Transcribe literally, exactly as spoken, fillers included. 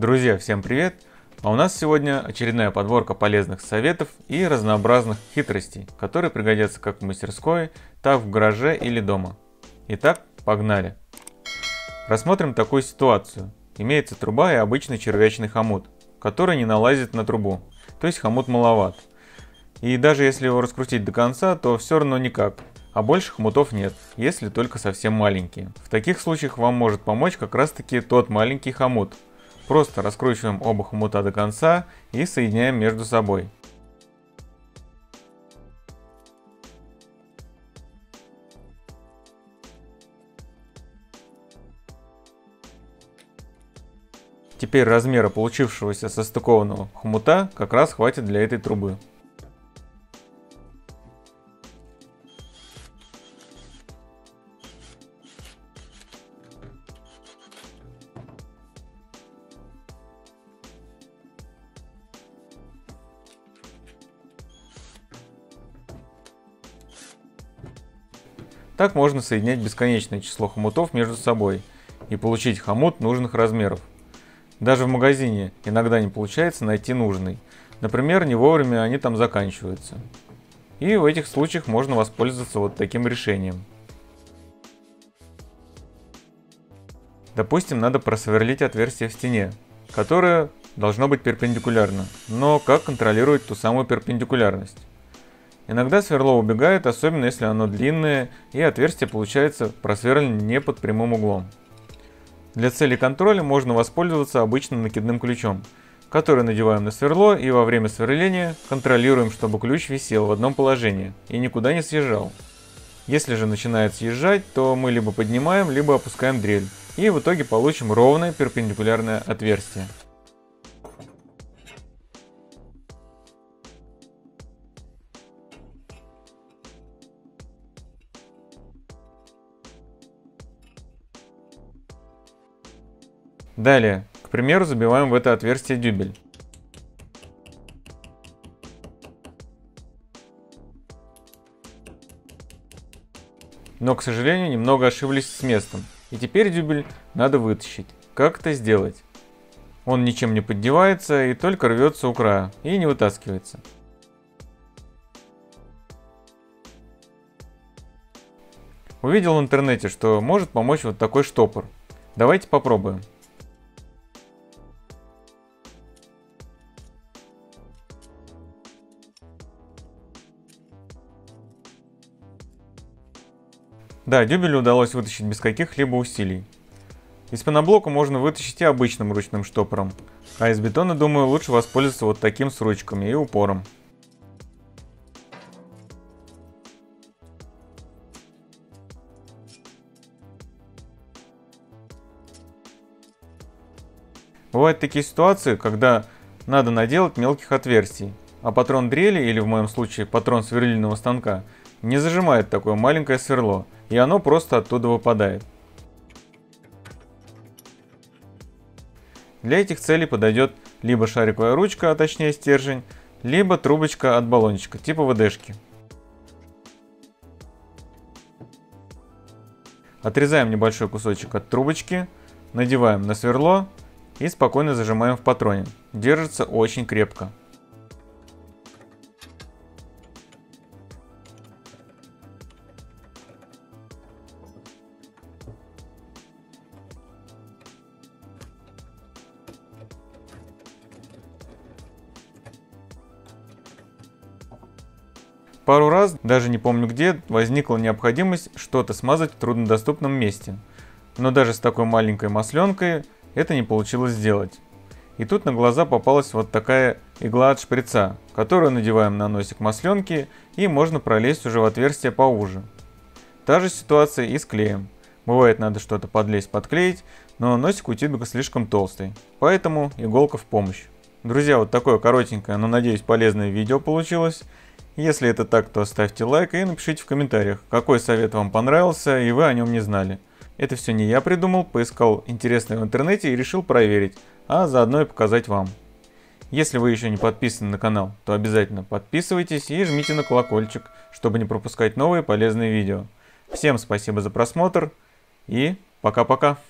Друзья, всем привет! А у нас сегодня очередная подборка полезных советов и разнообразных хитростей, которые пригодятся как в мастерской, так в гараже или дома. Итак, погнали! Рассмотрим такую ситуацию. Имеется труба и обычный червячный хомут, который не налазит на трубу, то есть хомут маловат. И даже если его раскрутить до конца, то все равно никак, а больше хомутов нет, если только совсем маленькие. В таких случаях вам может помочь как раз таки тот маленький хомут. Просто раскручиваем оба хомута до конца и соединяем между собой. Теперь размера получившегося состыкованного хомута как раз хватит для этой трубы. Так можно соединять бесконечное число хомутов между собой и получить хомут нужных размеров. Даже в магазине иногда не получается найти нужный. Например, не вовремя они там заканчиваются. И в этих случаях можно воспользоваться вот таким решением. Допустим, надо просверлить отверстие в стене, которое должно быть перпендикулярно. Но как контролировать ту самую перпендикулярность? Иногда сверло убегает, особенно если оно длинное, и отверстие получается просверлено не под прямым углом. Для цели контроля можно воспользоваться обычным накидным ключом, который надеваем на сверло и во время сверления контролируем, чтобы ключ висел в одном положении и никуда не съезжал. Если же начинает съезжать, то мы либо поднимаем, либо опускаем дрель, и в итоге получим ровное перпендикулярное отверстие. Далее, к примеру, забиваем в это отверстие дюбель. Но, к сожалению, немного ошиблись с местом, и теперь дюбель надо вытащить. Как это сделать? Он ничем не поддевается и только рвется у края, и не вытаскивается. Увидел в интернете, что может помочь вот такой штопор. Давайте попробуем. Да, дюбель удалось вытащить без каких-либо усилий. Из пеноблока можно вытащить и обычным ручным штопором, а из бетона, думаю, лучше воспользоваться вот таким с ручками и упором. Бывают такие ситуации, когда надо наделать мелких отверстий, а патрон дрели, или в моем случае патрон сверлильного станка, не зажимает такое маленькое сверло, и оно просто оттуда выпадает. Для этих целей подойдет либо шариковая ручка, а точнее стержень, либо трубочка от баллончика, типа ВДшки. Отрезаем небольшой кусочек от трубочки, надеваем на сверло и спокойно зажимаем в патроне. Держится очень крепко. Пару раз, даже не помню где, возникла необходимость что-то смазать в труднодоступном месте. Но даже с такой маленькой масленкой это не получилось сделать. И тут на глаза попалась вот такая игла от шприца, которую надеваем на носик масленки, и можно пролезть уже в отверстие поуже. Та же ситуация и с клеем. Бывает, надо что-то подлезть, подклеить, но носик у тюбика слишком толстый, поэтому иголка в помощь. Друзья, вот такое коротенькое, но надеюсь полезное видео получилось. Если это так, то ставьте лайк и напишите в комментариях, какой совет вам понравился и вы о нем не знали. Это все не я придумал, поискал интересное в интернете и решил проверить, а заодно и показать вам. Если вы еще не подписаны на канал, то обязательно подписывайтесь и жмите на колокольчик, чтобы не пропускать новые полезные видео. Всем спасибо за просмотр и пока-пока!